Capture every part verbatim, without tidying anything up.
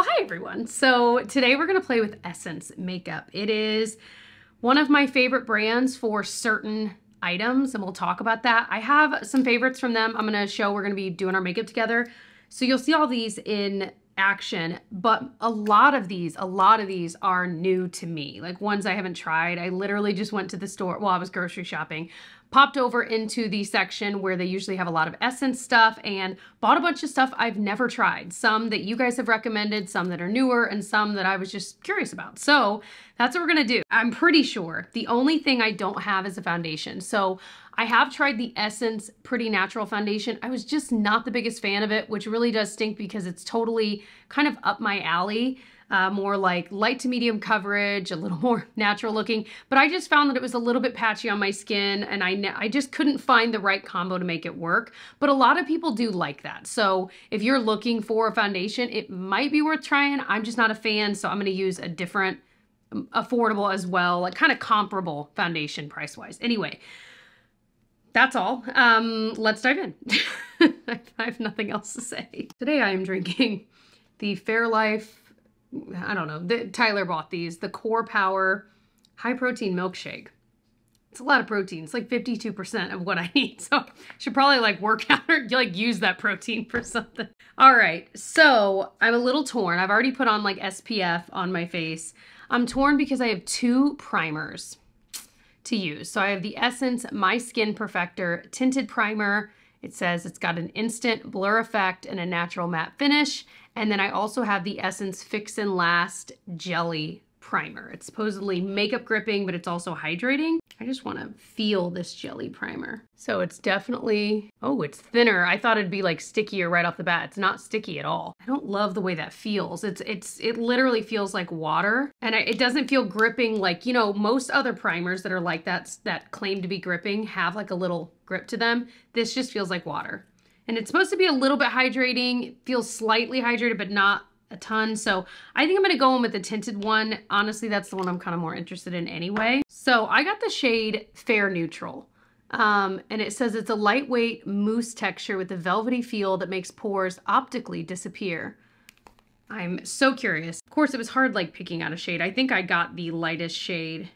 Well, hi everyone. So today we're going to play with Essence makeup. It is one of my favorite brands for certain items, and we'll talk about that. I have some favorites from them. I'm going to show, we're going to be doing our makeup together. So you'll see all these in action, but a lot of these, a lot of these are new to me, like ones I haven't tried. I literally just went to the store while I was grocery shopping, popped over into the section where they usually have a lot of Essence stuff and bought a bunch of stuff I've never tried. Some that you guys have recommended, some that are newer, and some that I was just curious about. So that's what we're gonna do. I'm pretty sure the only thing I don't have is a foundation. So I have tried the Essence Pretty Natural Foundation. I was just not the biggest fan of it, which really does stink because it's totally kind of up my alley. Uh, more like light to medium coverage, a little more natural looking, but I just found that it was a little bit patchy on my skin and I, I just couldn't find the right combo to make it work. But a lot of people do like that. So if you're looking for a foundation, it might be worth trying. I'm just not a fan, so I'm gonna use a different, affordable as well, like kind of comparable foundation price-wise. Anyway, that's all. Um, let's dive in. I have nothing else to say. Today I am drinking the Fairlife, I don't know, the, Tyler bought these, the Core Power High Protein Milkshake. It's a lot of protein. It's like fifty-two percent of what I need. So I should probably like work out or like use that protein for something. All right. So I'm a little torn. I've already put on like S P F on my face. I'm torn because I have two primers to use. So I have the Essence My Skin Perfector Tinted Primer. It says it's got an instant blur effect and a natural matte finish. And then I also have the Essence Fix and Last Jelly Primer. It's supposedly makeup gripping, but it's also hydrating. I just want to feel this jelly primer. So it's definitely, oh, it's thinner. I thought it'd be like stickier right off the bat. It's not sticky at all. I don't love the way that feels. It's, it's, it literally feels like water, and it doesn't feel gripping like, you know, most other primers that are like that, that claim to be gripping have like a little grip to them. This just feels like water. And it's supposed to be a little bit hydrating, feels slightly hydrated, but not a ton. So I think I'm going to go in with the tinted one. Honestly, that's the one I'm kind of more interested in anyway. So I got the shade Fair Neutral. Um, and it says it's a lightweight mousse texture with a velvety feel that makes pores optically disappear. I'm so curious. Of course, it was hard like picking out a shade. I think I got the lightest shade.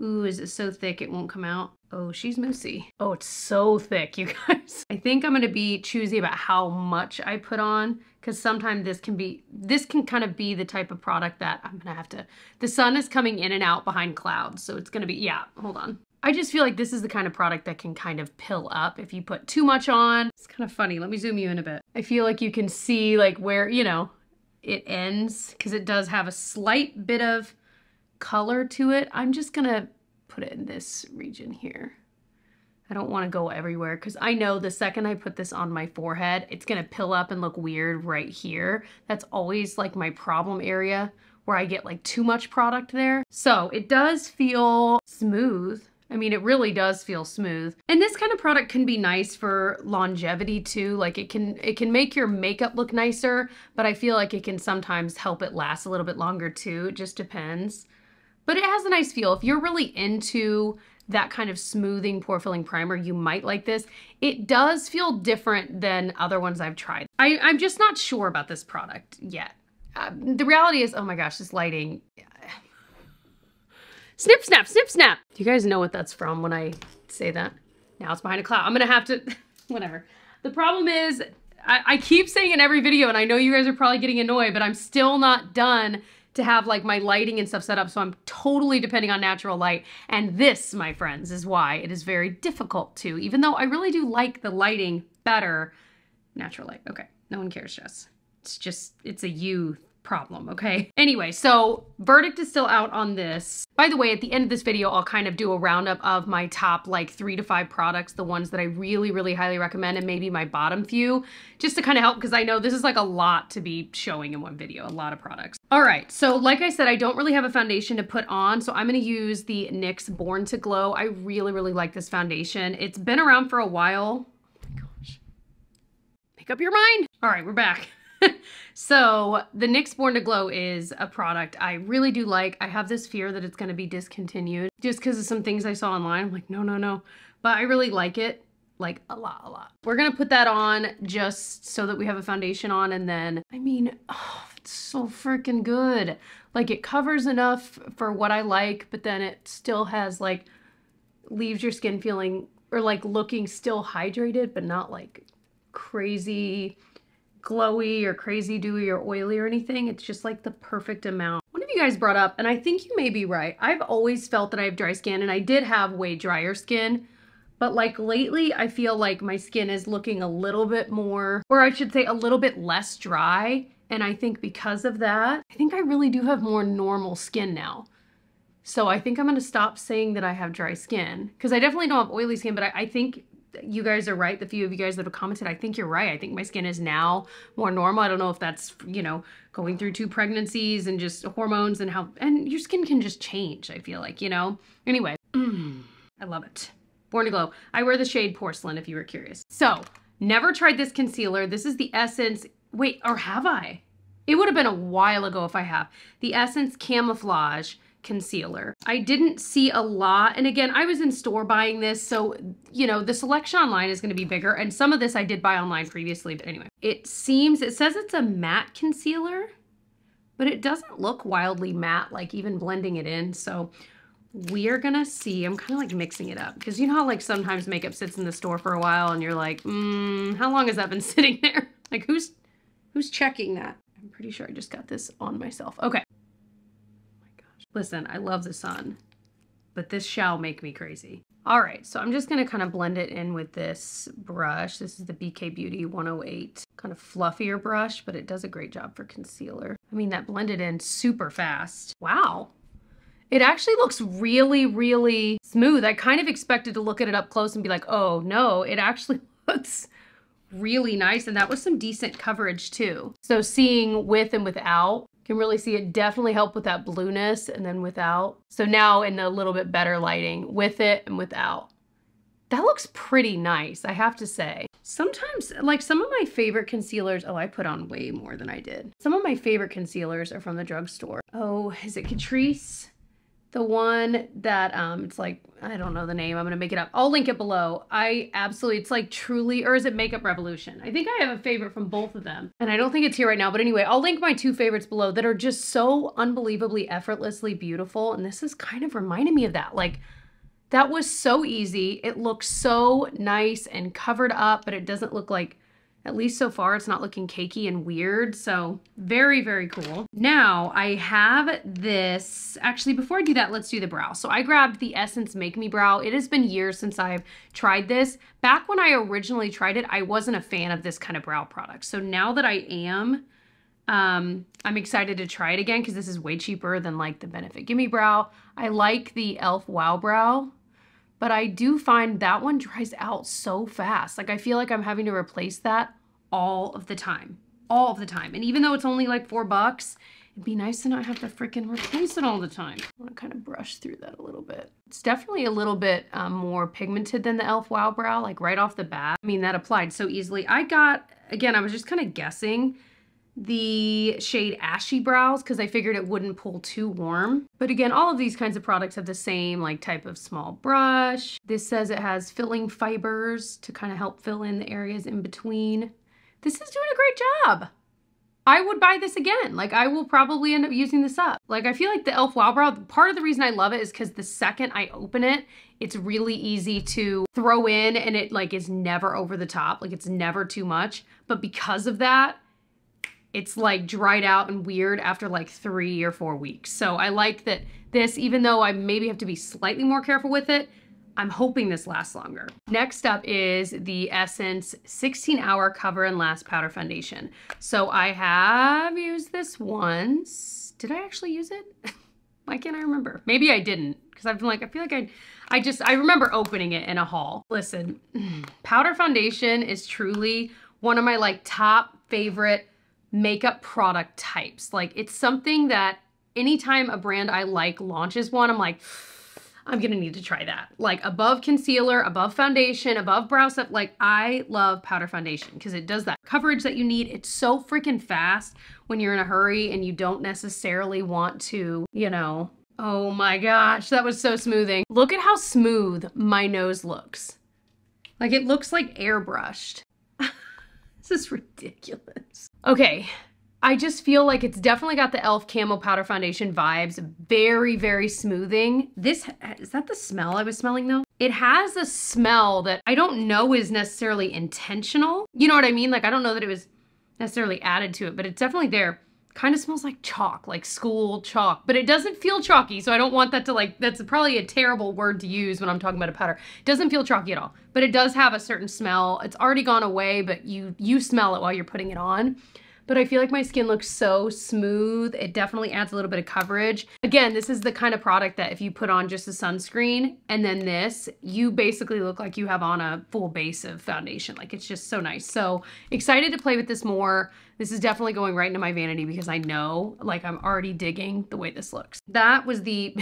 Ooh, is it so thick it won't come out? Oh, she's moussey. Oh, it's so thick, you guys. I think I'm gonna be choosy about how much I put on, because sometimes this can be, this can kind of be the type of product that I'm gonna have to, the sun is coming in and out behind clouds, so it's gonna be, yeah, hold on. I just feel like this is the kind of product that can kind of pill up if you put too much on. It's kind of funny, let me zoom you in a bit. I feel like you can see like where, you know, it ends, because it does have a slight bit of color to it. I'm just gonna put it in this region here. I don't want to go everywhere because I know the second I put this on my forehead, it's gonna pill up and look weird right here. That's always like my problem area where I get like too much product there. So it does feel smooth. I mean, it really does feel smooth. And this kind of product can be nice for longevity too. Like it can, it can make your makeup look nicer, but I feel like it can sometimes help it last a little bit longer too. It just depends. But it has a nice feel. If you're really into that kind of smoothing, pore filling primer, you might like this. It does feel different than other ones I've tried. I, I'm just not sure about this product yet. Uh, the reality is, oh my gosh, this lighting. Snip, snap, snip, snap. Do you guys know what that's from when I say that? Now it's behind a cloud. I'm gonna have to, whatever. The problem is, I, I keep saying in every video, and I know you guys are probably getting annoyed, but I'm still not done to have like my lighting and stuff set up, so I'm totally depending on natural light. And this, my friends, is why it is very difficult to, even though I really do like the lighting better, natural light, okay. No one cares, Jess. It's just, it's a you problem, okay? Anyway, so verdict is still out on this. By the way, at the end of this video, I'll kind of do a roundup of my top like three to five products, the ones that I really, really highly recommend, and maybe my bottom few, just to kind of help, because I know this is like a lot to be showing in one video, a lot of products. All right, so like I said, I don't really have a foundation to put on, so I'm gonna use the N Y X Born to Glow. I really, really like this foundation. It's been around for a while. Oh my gosh. Make up your mind. All right, we're back. So the N Y X Born to Glow is a product I really do like. I have this fear that it's going to be discontinued just because of some things I saw online. I'm like, no, no, no. But I really like it, like a lot, a lot. We're going to put that on just so that we have a foundation on. And then, I mean, oh, It's so freaking good. Like, it covers enough for what I like, but then it still has, like, leaves your skin feeling, or like looking still hydrated, but not like crazy glowy or crazy dewy or oily or anything. It's just like the perfect amount. One of you guys brought up, and I think you may be right, I've always felt that I have dry skin, and I did have way drier skin, but like lately I feel like my skin is looking a little bit more, or I should say a little bit less dry, and I think because of that, I think I really do have more normal skin now. So I think I'm gonna stop saying that I have dry skin, because I definitely don't have oily skin, but I, I think you guys are right. The few of you guys that have commented, I think you're right. I think my skin is now more normal. I don't know if that's, you know, going through two pregnancies and just hormones and how, and your skin can just change, I feel like, you know? Anyway, mm, I love it. Born to Glow. I wear the shade Porcelain if you were curious. So, never tried this concealer. This is the Essence, wait, or have I? It would have been a while ago if I have. The Essence Camouflage Concealer. I didn't see a lot, and again, I was in store buying this, so you know the selection online is going to be bigger, and some of this I did buy online previously, but anyway, it seems, it says it's a matte concealer, but it doesn't look wildly matte, like even blending it in, so we are gonna see. I'm kind of like mixing it up, because you know how like sometimes makeup sits in the store for a while and you're like, mm, how long has that been sitting there? Like, who's who's checking that? I'm pretty sure I just got this on myself. Okay. Listen, I love the sun, but this shall make me crazy. All right, so I'm just gonna kind of blend it in with this brush. This is the B K Beauty one oh eight, kind of fluffier brush, but it does a great job for concealer. I mean, that blended in super fast. Wow. It actually looks really, really smooth. I kind of expected to look at it up close and be like, oh no, it actually looks really nice. And that was some decent coverage too. So seeing with and without, can really see it definitely helped with that blueness, and then without. So now in a little bit better lighting with it and without. That looks pretty nice, I have to say. Sometimes, like some of my favorite concealers, oh, I put on way more than I did. Some of my favorite concealers are from the drugstore. Oh, is it Catrice? The one that, um, it's like, I don't know the name, I'm gonna make it up. I'll link it below. I absolutely, it's like truly, or is it Makeup Revolution? I think I have a favorite from both of them, and I don't think it's here right now, but anyway, I'll link my two favorites below that are just so unbelievably effortlessly beautiful, and this is kind of reminding me of that. Like, that was so easy. It looks so nice and covered up, but it doesn't look like, at least so far, it's not looking cakey and weird, so very, very cool. Now, I have this, actually, before I do that, let's do the brow. So I grabbed the Essence Make Me Brow. It has been years since I've tried this. Back when I originally tried it, I wasn't a fan of this kind of brow product. So now that I am, um, I'm excited to try it again, because this is way cheaper than like the Benefit Gimme Brow. I like the Elf Wow Brow, but I do find that one dries out so fast. Like, I feel like I'm having to replace that all of the time, all of the time. And even though it's only like four bucks, it'd be nice to not have to freaking replace it all the time. I wanna kind of brush through that a little bit. It's definitely a little bit um, more pigmented than the Elf Wow Brow, like right off the bat. I mean, that applied so easily. I got, again, I was just kind of guessing the shade Ashy Brows, because I figured it wouldn't pull too warm. But again, all of these kinds of products have the same like type of small brush. This says it has filling fibers to kind of help fill in the areas in between. This is doing a great job. I would buy this again. Like, I will probably end up using this up. Like, I feel like the Elf Wow Brow, part of the reason I love it is because the second I open it, it's really easy to throw in, and it like is never over the top. Like, it's never too much. But because of that, it's like dried out and weird after like three or four weeks. So I like that this, even though I maybe have to be slightly more careful with it, I'm hoping this lasts longer. Next up is the Essence sixteen hour Cover and Last Powder Foundation. So I have used this once. Did I actually use it? Why can't I remember? Maybe I didn't, because I've been like, I feel like I, I just, I remember opening it in a haul. Listen, powder foundation is truly one of my like top favorite makeup product types. Like, it's something that anytime a brand I like launches one, I'm like, I'm gonna need to try that. Like, above concealer, above foundation, above brow stuff, like I love powder foundation because it does that coverage that you need. It's so freaking fast when you're in a hurry and you don't necessarily want to, you know, oh my gosh, that was so smoothing. Look at how smooth my nose looks. Like, it looks like airbrushed. This is ridiculous. Okay, I just feel like it's definitely got the Elf Camel Powder Foundation vibes. Very, very smoothing. This, is that the smell I was smelling though? It has a smell that I don't know is necessarily intentional. You know what I mean? Like, I don't know that it was necessarily added to it, but it's definitely there. Kind of smells like chalk, like school chalk, but it doesn't feel chalky, so I don't want that to, like, that's probably a terrible word to use when I'm talking about a powder. It doesn't feel chalky at all, but it does have a certain smell. It's already gone away, but you you smell it while you're putting it on. But I feel like my skin looks so smooth. It definitely adds a little bit of coverage. Again, this is the kind of product that if you put on just a sunscreen and then this, you basically look like you have on a full base of foundation. Like, it's just so nice. So excited to play with this more. This is definitely going right into my vanity because I know, like, I'm already digging the way this looks. That was the,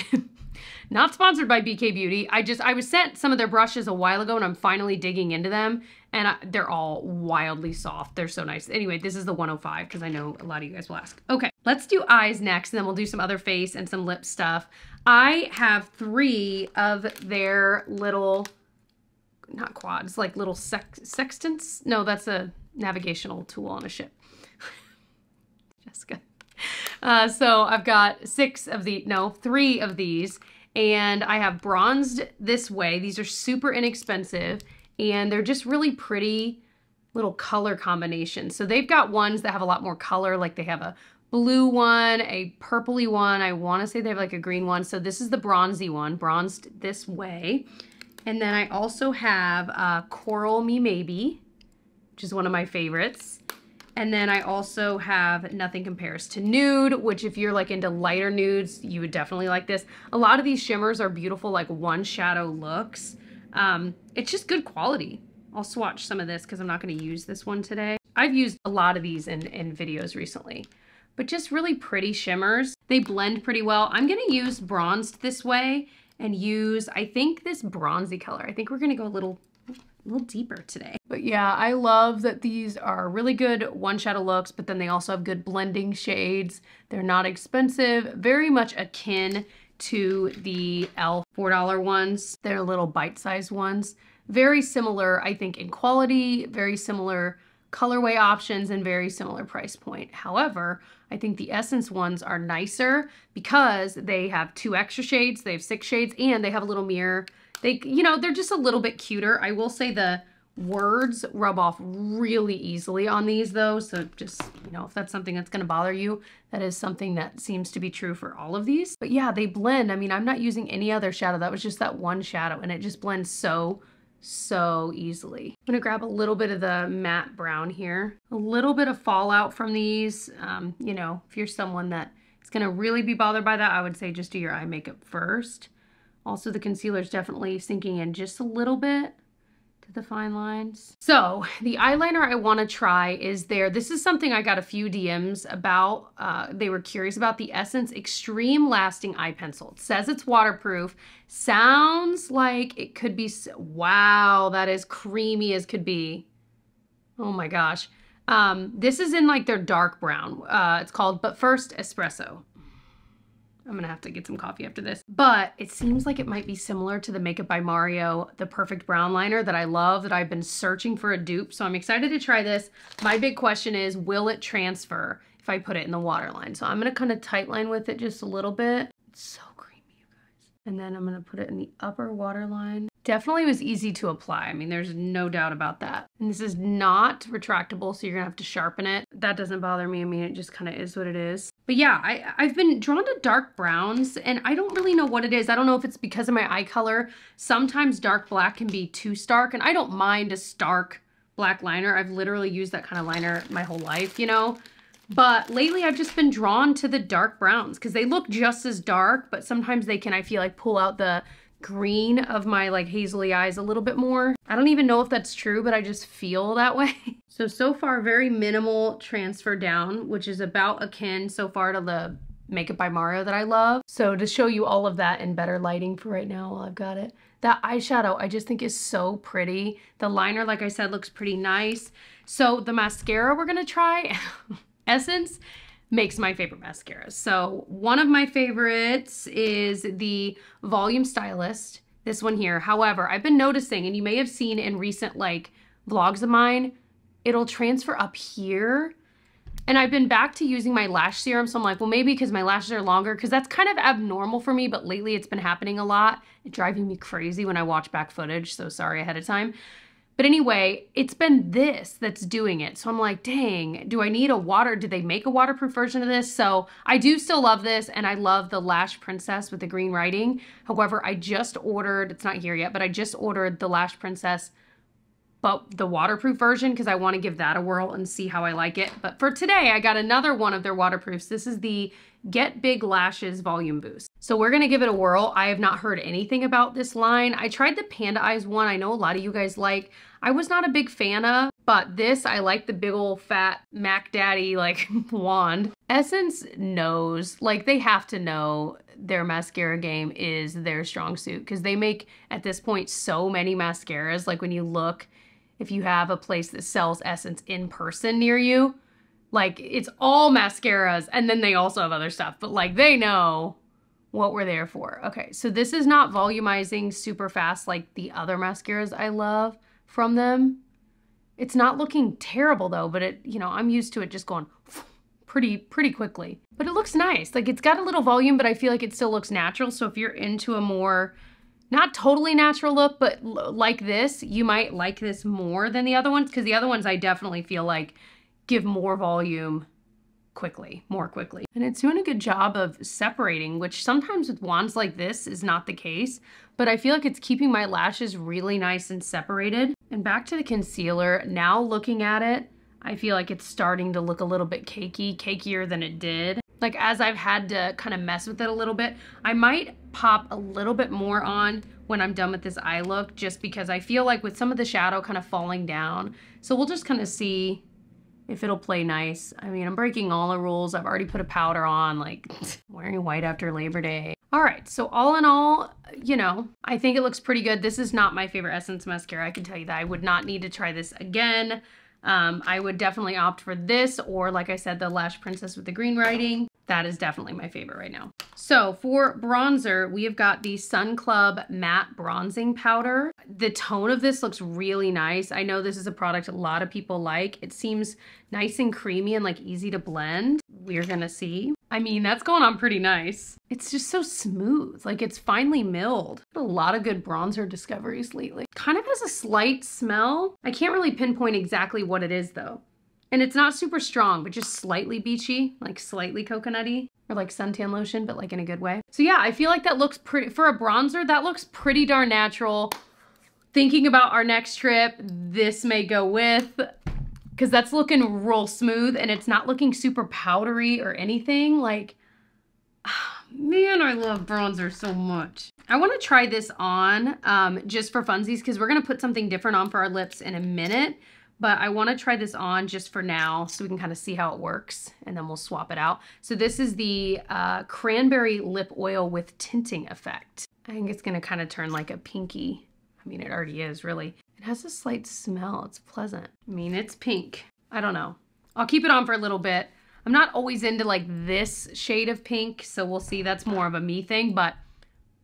not sponsored by B K Beauty. I just, I was sent some of their brushes a while ago and I'm finally digging into them. And I, they're all wildly soft. They're so nice. Anyway, this is the one oh five because I know a lot of you guys will ask. Okay, let's do eyes next and then we'll do some other face and some lip stuff. I have three of their little, not quads, like little sex, sextants. No, that's a navigational tool on a ship. Jessica. Uh, so I've got six of the, no, three of these. And I have bronzed this way. These are super inexpensive. And they're just really pretty little color combinations. So they've got ones that have a lot more color, like they have a blue one, a purpley one. I wanna say they have like a green one. So this is the bronzy one, bronzed this way. And then I also have uh, Coral Me Maybe, which is one of my favorites. And then I also have Nothing Compares to Nude, which if you're like into lighter nudes, you would definitely like this. A lot of these shimmers are beautiful, like one shadow looks. Um, it's just good quality. I'll swatch some of this because I'm not going to use this one today. I've used a lot of these in, in videos recently, but just really pretty shimmers. They blend pretty well. I'm going to use Bronzed this way and use, I think, this bronzy color. I think we're going to go a little, a little deeper today. But yeah, I love that these are really good one shadow looks, but then they also have good blending shades. They're not expensive, very much akin to the Elf four dollar ones. They're little bite-sized ones. Very similar, I think, in quality, very similar colorway options, and very similar price point. However, I think the Essence ones are nicer because they have two extra shades, they have six shades, and they have a little mirror. They, you know, they're just a little bit cuter. I will say the words rub off really easily on these though, so just, you know, if that's something that's going to bother you, that is something that seems to be true for all of these. But yeah, they blend. I mean, I'm not using any other shadow. That was just that one shadow and it just blends so, so easily. I'm going to grab a little bit of the matte brown here. A little bit of fallout from these. Um, you know, if you're someone that is going to really be bothered by that, I would say just do your eye makeup first. Also, the concealer is definitely sinking in just a little bit to the fine lines. So the eyeliner I want to try is there. This is something I got a few D Ms about. Uh, they were curious about the Essence Extreme Lasting Eye Pencil. It says it's waterproof. Sounds like it could be, wow, that is creamy as could be. Oh my gosh. Um, this is in like their dark brown. Uh, it's called But First Espresso. I'm gonna have to get some coffee after this. But it seems like it might be similar to the Makeup by Mario, the Perfect Brown Liner that I love, that I've been searching for a dupe. So I'm excited to try this. My big question is, will it transfer if I put it in the waterline? So I'm gonna kind of tight line with it just a little bit. It's so creamy, you guys. And then I'm gonna put it in the upper waterline. Definitely was easy to apply. I mean, there's no doubt about that. And this is not retractable, so you're gonna have to sharpen it. That doesn't bother me. I mean, it just kind of is what it is. But yeah, I, I've been drawn to dark browns and I don't really know what it is. I don't know if it's because of my eye color. Sometimes dark black can be too stark and I don't mind a stark black liner. I've literally used that kind of liner my whole life, you know? But lately I've just been drawn to the dark browns because they look just as dark, but sometimes they can, I feel like, pull out the green of my like hazily eyes a little bit more. I don't even know if that's true, but I just feel that way. So, so far very minimal transfer down, which is about akin so far to the Makeup by Mario that I love. So to show you all of that in better lighting for right now while I've got it, that eyeshadow I just think is so pretty. The liner, like I said, looks pretty nice. So the mascara we're gonna try, Essence makes my favorite mascaras. So one of my favorites is the Volume Stylist, this one here. However, I've been noticing, and you may have seen in recent like vlogs of mine, it'll transfer up here And I've been back to using my lash serum, so I'm like, well, maybe because my lashes are longer, because that's kind of abnormal for me, but lately it's been happening a lot. It's driving me crazy when I watch back footage, so sorry ahead of time. But anyway, it's been this that's doing it. So I'm like, dang, do I need a water? Did they make a waterproof version of this? So I do still love this, and I love the Lash Princess with the green writing. However, I just ordered, it's not here yet, but I just ordered the Lash Princess, but the waterproof version, because I want to give that a whirl and see how I like it. But for today, I got another one of their waterproofs. This is the Get Big Lashes Volume Boost. So we're gonna give it a whirl. I have not heard anything about this line. I tried the Panda Eyes one. I know a lot of you guys like. I was not a big fan of, but this, I like the big old fat Mac Daddy like wand. Essence knows, like they have to know their mascara game is their strong suit, because they make, at this point, so many mascaras. Like when you look, if you have a place that sells Essence in person near you, like it's all mascaras, and then they also have other stuff, but like they know what we're there for. Okay, so this is not volumizing super fast like the other mascaras I love from them. It's not looking terrible though, but it, you know, I'm used to it just going pretty, pretty quickly. But it looks nice. Like it's got a little volume, but I feel like it still looks natural. So if you're into a more, not totally natural look, but like this, you might like this more than the other ones, because the other ones I definitely feel like give more volume quickly, more quickly. And it's doing a good job of separating, which sometimes with wands like this is not the case, but I feel like it's keeping my lashes really nice and separated. And back to the concealer, now looking at it, I feel like it's starting to look a little bit cakey, cakier than it did. Like as I've had to kind of mess with it a little bit, I might pop a little bit more on when I'm done with this eye look, just because I feel like with some of the shadow kind of falling down. So we'll just kind of see if it'll play nice. I mean, I'm breaking all the rules. I've already put a powder on, like wearing white after Labor Day. All right, so all in all, you know, I think it looks pretty good. This is not my favorite Essence mascara, I can tell you that. I would not need to try this again. Um, I would definitely opt for this, or like I said, the Lash Princess with the green writing. That is definitely my favorite right now. So for bronzer, we have got the Sun Club Matte Bronzing Powder. The tone of this looks really nice. I know this is a product a lot of people like. It seems nice and creamy and like easy to blend. We're gonna see. I mean, that's going on pretty nice. It's just so smooth, like it's finely milled. A lot of good bronzer discoveries lately. Kind of has a slight smell. I can't really pinpoint exactly what it is though. And it's not super strong, but just slightly beachy, like slightly coconutty, or like suntan lotion, but like in a good way. So yeah, I feel like that looks pretty, for a bronzer, that looks pretty darn natural. Thinking about our next trip, this may go with, because that's looking real smooth and it's not looking super powdery or anything. Like, man, I love bronzer so much. I wanna try this on um, just for funsies, because we're gonna put something different on for our lips in a minute. But I wanna try this on just for now so we can kind of see how it works, and then we'll swap it out. So this is the uh, Cranberry Lip Oil with Tinting Effect. I think it's gonna kind of turn like a pinky. I mean, it already is really. It has a slight smell, it's pleasant. I mean, it's pink, I don't know. I'll keep it on for a little bit. I'm not always into like this shade of pink, so we'll see, that's more of a me thing, but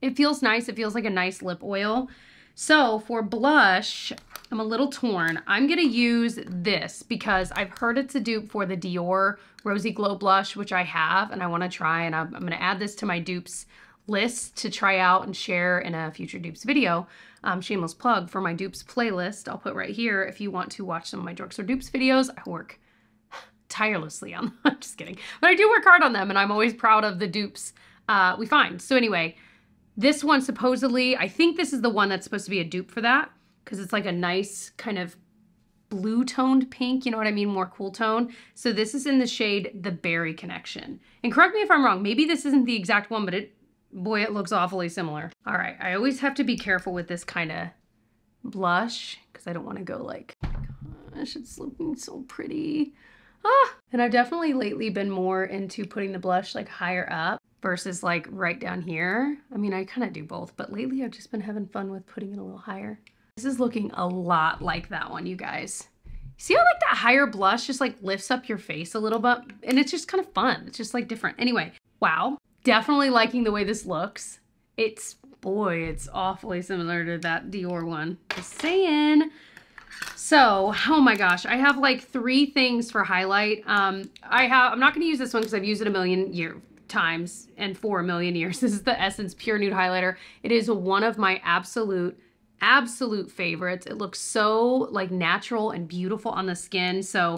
it feels nice, it feels like a nice lip oil. So for blush, I'm a little torn. I'm gonna use this because I've heard it's a dupe for the Dior Rosy Glow Blush, which I have and I wanna try, and I'm, I'm gonna add this to my dupes list to try out and share in a future dupes video. Um, shameless plug for my dupes playlist, I'll put right here if you want to watch some of my Dorks or Dupes videos. I work tirelessly on them, I'm just kidding. But I do work hard on them, and I'm always proud of the dupes uh, we find. So anyway, this one supposedly, I think this is the one that's supposed to be a dupe for that, because it's like a nice kind of blue toned pink, you know what I mean, more cool tone. So this is in the shade The Berry Connection. And correct me if I'm wrong, maybe this isn't the exact one, but it, boy, it looks awfully similar. All right, I always have to be careful with this kind of blush, because I don't want to go like, gosh, it's looking so pretty. Ah! And I've definitely lately been more into putting the blush like higher up versus like right down here. I mean, I kind of do both, but lately I've just been having fun with putting it a little higher. This is looking a lot like that one, you guys. See how like that higher blush just like lifts up your face a little bit? And it's just kind of fun. It's just like different. Anyway, wow. Definitely liking the way this looks. It's, boy, it's awfully similar to that Dior one. Just saying. So, oh my gosh, I have like three things for highlight. Um, I have, I'm not going to use this one because I've used it a million year times and for a million years. This is the Essence Pure Nude Highlighter. It is one of my absolute, absolute favorites. It looks so like natural and beautiful on the skin. So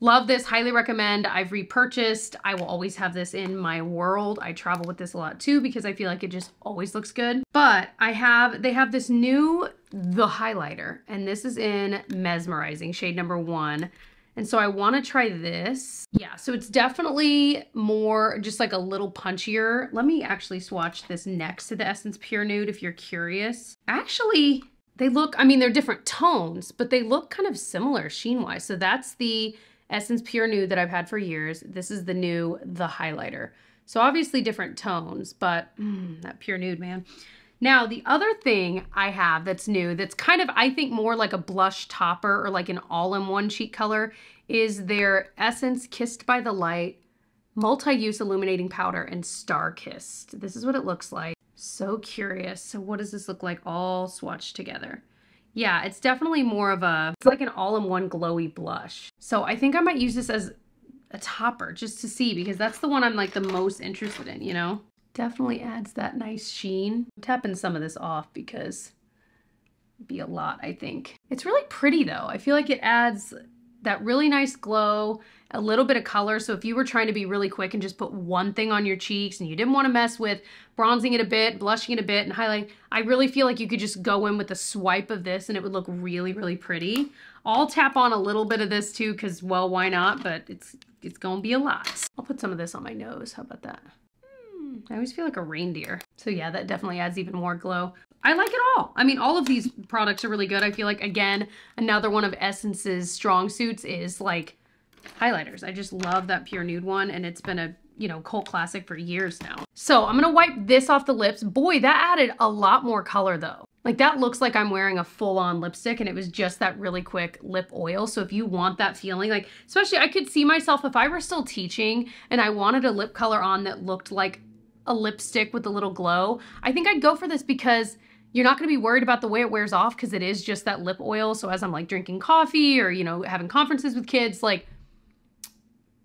love this, highly recommend. I've repurchased. I will always have this in my world. I travel with this a lot too because I feel like it just always looks good. But I have, they have this new, the highlighter, and this is in Mesmerizing, shade number one. And so I want to try this. Yeah, so it's definitely more just like a little punchier. Let me actually swatch this next to the Essence Pure Nude if you're curious. Actually, they look, I mean, they're different tones, but they look kind of similar sheen-wise. So that's the Essence Pure Nude that I've had for years. This is the new, the highlighter. So obviously different tones, but mm, that Pure Nude, man. Now, the other thing I have that's new, that's kind of, I think, more like a blush topper or like an all-in-one cheek color, is their Essence Kissed by the Light Multi-Use Illuminating Powder and Star Kissed. This is what it looks like. So curious. So what does this look like all swatched together? Yeah, it's definitely more of a, it's like an all-in-one glowy blush. So I think I might use this as a topper just to see, because that's the one I'm like the most interested in, you know? Definitely adds that nice sheen. I'm tapping some of this off because it'd be a lot, I think. It's really pretty though. I feel like it adds that really nice glow, a little bit of color. So if you were trying to be really quick and just put one thing on your cheeks and you didn't want to mess with bronzing it a bit, blushing it a bit, and highlighting, I really feel like you could just go in with a swipe of this and it would look really, really pretty. I'll tap on a little bit of this too because, well, why not? But it's, it's gonna be a lot. I'll put some of this on my nose. How about that? I always feel like a reindeer. So yeah, that definitely adds even more glow. I like it all. I mean, all of these products are really good. I feel like, again, another one of Essence's strong suits is like highlighters. I just love that Pure Nude one, and it's been a, you know, cult classic for years now. So I'm gonna wipe this off the lips. Boy, that added a lot more color though. Like that looks like I'm wearing a full-on lipstick, and it was just that really quick lip oil. So if you want that feeling, like, especially I could see myself if I were still teaching and I wanted a lip color on that looked like a lipstick with a little glow, I think I'd go for this because you're not gonna be worried about the way it wears off because it is just that lip oil. So as I'm like drinking coffee or, you know, having conferences with kids, like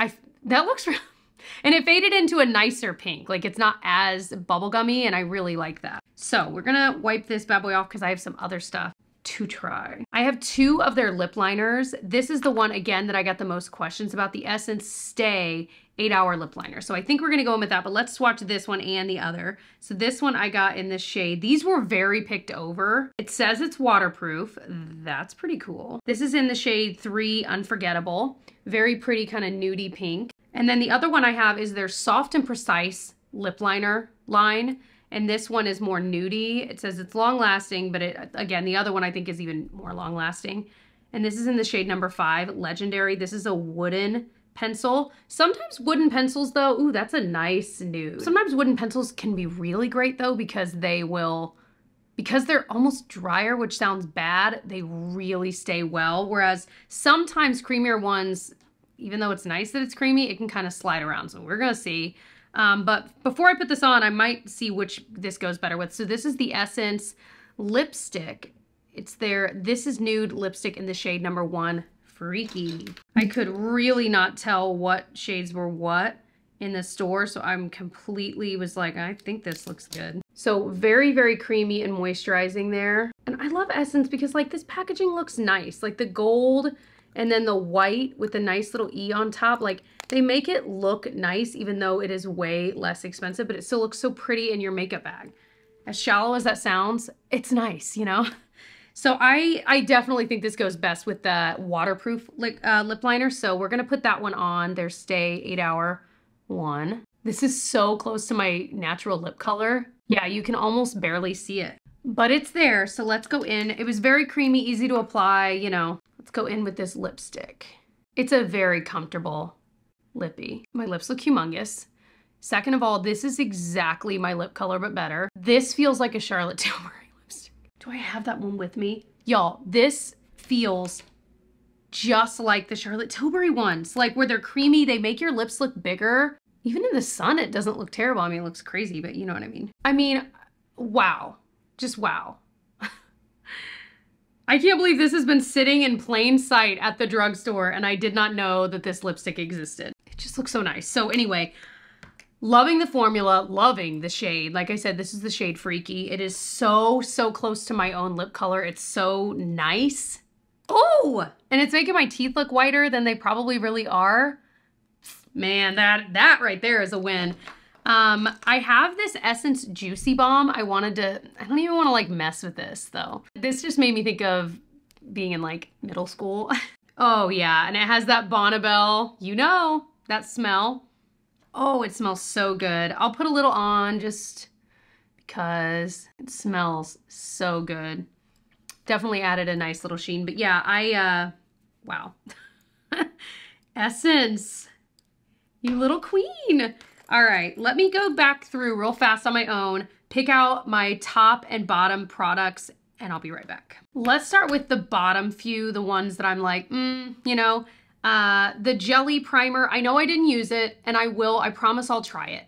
I, that looks, and it faded into a nicer pink. Like it's not as bubblegummy, and I really like that. So we're gonna wipe this bad boy off because I have some other stuff to try. I have two of their lip liners. This is the one, again, that I got the most questions about, the Essence Stay eight hour lip liner. So I think we're gonna go in with that, but let's swatch this one and the other. So this one I got in this shade. These were very picked over. It says it's waterproof. That's pretty cool. This is in the shade three Unforgettable. Very pretty kind of nudie pink. And then the other one I have is their Soft and Precise lip liner line. And this one is more nudie. It says it's long lasting, but it, again, the other one I think is even more long lasting. And this is in the shade number five, Legendary. This is a wooden pencil. Sometimes wooden pencils though, ooh, that's a nice nude. Sometimes wooden pencils can be really great though, because they will, because they're almost drier, which sounds bad, they really stay well. Whereas sometimes creamier ones, even though it's nice that it's creamy, it can kind of slide around. So we're gonna see. Um, but before I put this on, I might see which this goes better with. So this is the Essence lipstick. It's their This Is Nude lipstick in the shade number one, Freaky. I could really not tell what shades were what in the store. So I'm completely was like, I think this looks good. So very, very creamy and moisturizing there. And I love Essence because like this packaging looks nice, like the gold and then the white with a nice little E on top. Like they make it look nice, even though it is way less expensive, but it still looks so pretty in your makeup bag. As shallow as that sounds, it's nice, you know? So I, I definitely think this goes best with the waterproof lip, uh, lip liner. So we're gonna put that one on, their Stay eight hour one. This is so close to my natural lip color. Yeah, you can almost barely see it, but it's there. So let's go in. It was very creamy, easy to apply, you know. Let's go in with this lipstick. It's a very comfortable lippy. My lips look humongous. Second of all, this is exactly my lip color, but better. This feels like a Charlotte Tilbury lipstick. Do I have that one with me? Y'all, this feels just like the Charlotte Tilbury ones, like where they're creamy, they make your lips look bigger. Even in the sun, it doesn't look terrible. I mean, it looks crazy, but you know what I mean. I mean, wow, just wow. I can't believe this has been sitting in plain sight at the drugstore and I did not know that this lipstick existed. It just looks so nice. So anyway, loving the formula, loving the shade. Like I said, this is the shade Freaky. It is so, so close to my own lip color. It's so nice. Oh, and it's making my teeth look whiter than they probably really are. Man, that, that right there is a win. Um, I have this Essence Juicy Balm. I wanted to, I don't even want to like mess with this though. This just made me think of being in like middle school. Oh yeah, and it has that Bonnabelle, you know, that smell. Oh, it smells so good. I'll put a little on just because it smells so good. Definitely added a nice little sheen, but yeah, I, uh, wow. Essence, you little queen. All right, let me go back through real fast on my own, pick out my top and bottom products, and I'll be right back. Let's start with the bottom few, the ones that I'm like, mm, you know, uh, the Jelly Primer. I know I didn't use it, and I will, I promise I'll try it.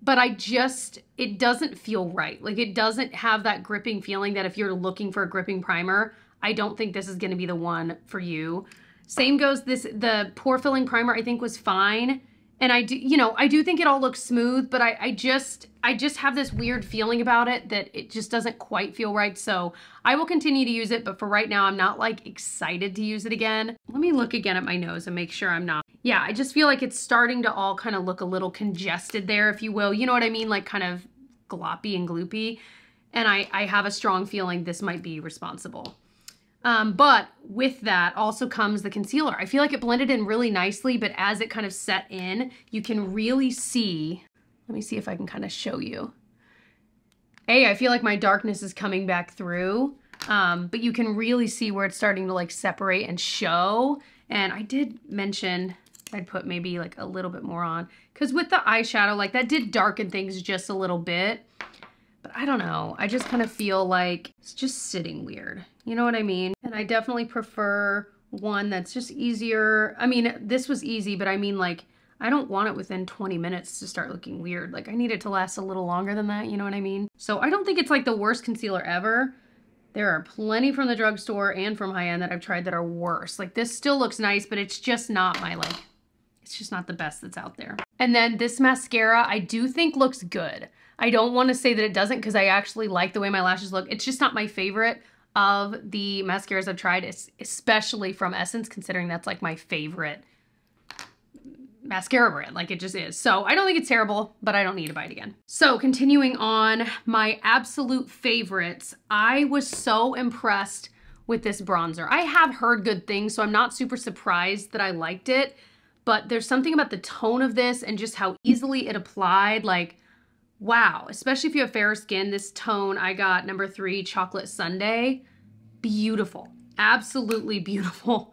But I just, it doesn't feel right. Like it doesn't have that gripping feeling that if you're looking for a gripping primer, I don't think this is gonna be the one for you. Same goes, this, the Pore Filling Primer I think was fine. And I do, you know, I do think it all looks smooth, but I, I just, I just have this weird feeling about it that it just doesn't quite feel right. So I will continue to use it, but for right now, I'm not like excited to use it again. Let me look again at my nose and make sure I'm not. Yeah, I just feel like it's starting to all kind of look a little congested there, if you will. You know what I mean? Like kind of gloppy and gloopy. And I, I have a strong feeling this might be responsible. Um, but with that also comes the concealer. I feel like it blended in really nicely, but as it kind of set in, you can really see, let me see if I can kind of show you. Hey, I feel like my darkness is coming back through, um, but you can really see where it's starting to like separate and show. And I did mention I'd put maybe like a little bit more on, because with the eyeshadow, like that did darken things just a little bit. But I don't know, I just kind of feel like it's just sitting weird. You know what I mean? And I definitely prefer one that's just easier. I mean, this was easy, but I mean like, I don't want it within twenty minutes to start looking weird. Like I need it to last a little longer than that, you know what I mean? So I don't think it's like the worst concealer ever. There are plenty from the drugstore and from high-end that I've tried that are worse. Like this still looks nice, but it's just not my like, it's just not the best that's out there. And then this mascara, I do think looks good. I don't want to say that it doesn't because I actually like the way my lashes look. It's just not my favorite of the mascaras I've tried, especially from Essence, considering that's like my favorite mascara brand. Like it just is. So I don't think it's terrible, but I don't need to buy it again. So continuing on, my absolute favorites. I was so impressed with this bronzer. I have heard good things, so I'm not super surprised that I liked it, but there's something about the tone of this and just how easily it applied. Like, wow, especially if you have fair skin, this tone, I got number three, Chocolate Sundae. Beautiful, absolutely beautiful.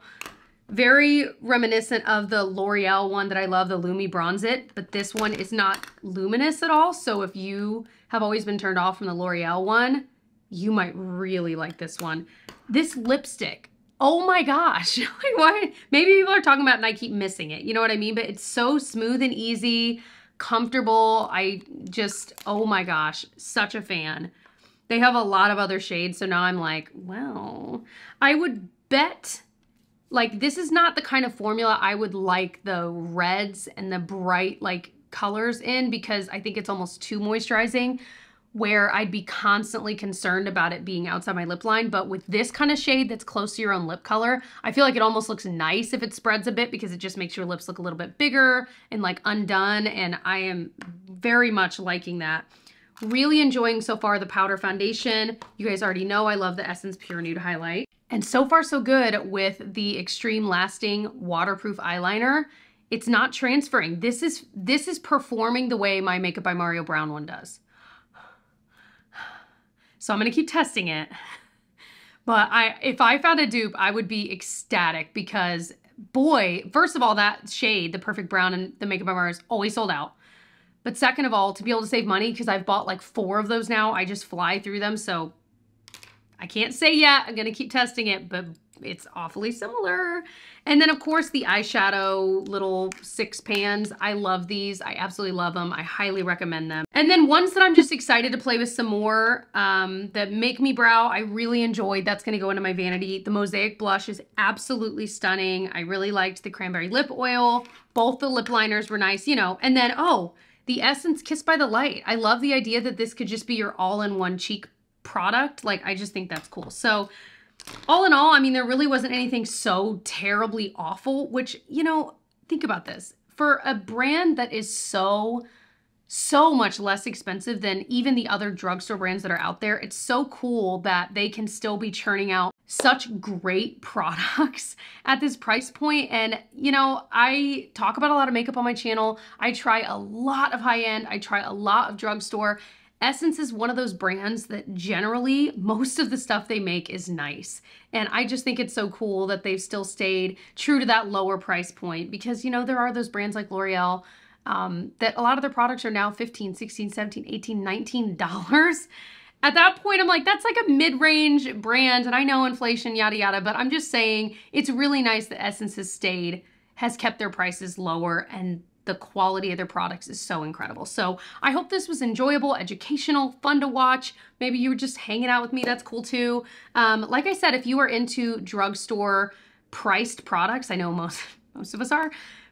Very reminiscent of the L'Oreal one that I love, the Lumi Bronze It, but this one is not luminous at all. So if you have always been turned off from the L'Oreal one, you might really like this one. This lipstick, oh my gosh, like why? Maybe people are talking about it and I keep missing it. You know what I mean? But it's so smooth and easy. Comfortable. I just, oh my gosh, such a fan. They have a lot of other shades, so now I'm like, well, I would bet like this is not the kind of formula I would like the reds and the bright like colors in, because I think it's almost too moisturizing where I'd be constantly concerned about it being outside my lip line. But with this kind of shade that's close to your own lip color, I feel like it almost looks nice if it spreads a bit, because it just makes your lips look a little bit bigger and like undone. And I am very much liking that. Really enjoying so far the powder foundation. You guys already know I love the Essence Pure Nude Highlight. And so far so good with the Extreme Lasting Waterproof Eyeliner. It's not transferring. This is, this is performing the way my Makeup by Mario Brown one does. So I'm gonna keep testing it. But I, if I found a dupe, I would be ecstatic, because boy, first of all, that shade, the Perfect Brown and the Makeup by Mario, is always sold out. But second of all, to be able to save money, because I've bought like four of those now, I just fly through them. So I can't say yet, I'm gonna keep testing it, but it's awfully similar. And then of course the eyeshadow little six pans. I love these. I absolutely love them. I highly recommend them. And then ones that I'm just excited to play with some more, um, the Make Me Brow, I really enjoyed. That's going to go into my vanity. The Mosaic Blush is absolutely stunning. I really liked the Cranberry Lip Oil. Both the lip liners were nice, you know. And then, oh, the Essence Kiss by the Light. I love the idea that this could just be your all-in-one cheek product. Like, I just think that's cool. So, all in all, I mean, there really wasn't anything so terribly awful, which, you know, think about this. For a brand that is so... so much less expensive than even the other drugstore brands that are out there. It's so cool that they can still be churning out such great products at this price point. And, you know, I talk about a lot of makeup on my channel. I try a lot of high-end. I try a lot of drugstore. Essence is one of those brands that generally most of the stuff they make is nice. And I just think it's so cool that they've still stayed true to that lower price point because, you know, there are those brands like L'Oreal, Um, that a lot of their products are now fifteen, sixteen, seventeen, eighteen, nineteen dollars. At that point, I'm like, that's like a mid-range brand, and I know inflation, yada, yada, but I'm just saying it's really nice that Essence has stayed, has kept their prices lower, and the quality of their products is so incredible. So I hope this was enjoyable, educational, fun to watch. Maybe you were just hanging out with me. That's cool too. Um, like I said, if you are into drugstore priced products, I know most, most of us are,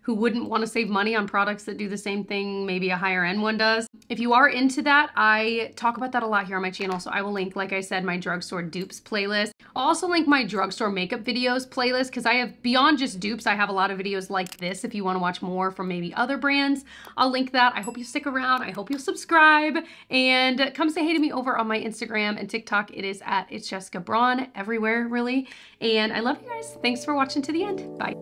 who wouldn't want to save money on products that do the same thing maybe a higher end one does. If you are into that, I talk about that a lot here on my channel, so I will link, like I said, my drugstore dupes playlist. I'll also link my drugstore makeup videos playlist because I have, beyond just dupes, I have a lot of videos like this if you want to watch more from maybe other brands. I'll link that. I hope you stick around. I hope you'll subscribe and come say hey to me over on my Instagram and TikTok. It is at It's Jessica Braun everywhere, really. And I love you guys. Thanks for watching to the end. Bye.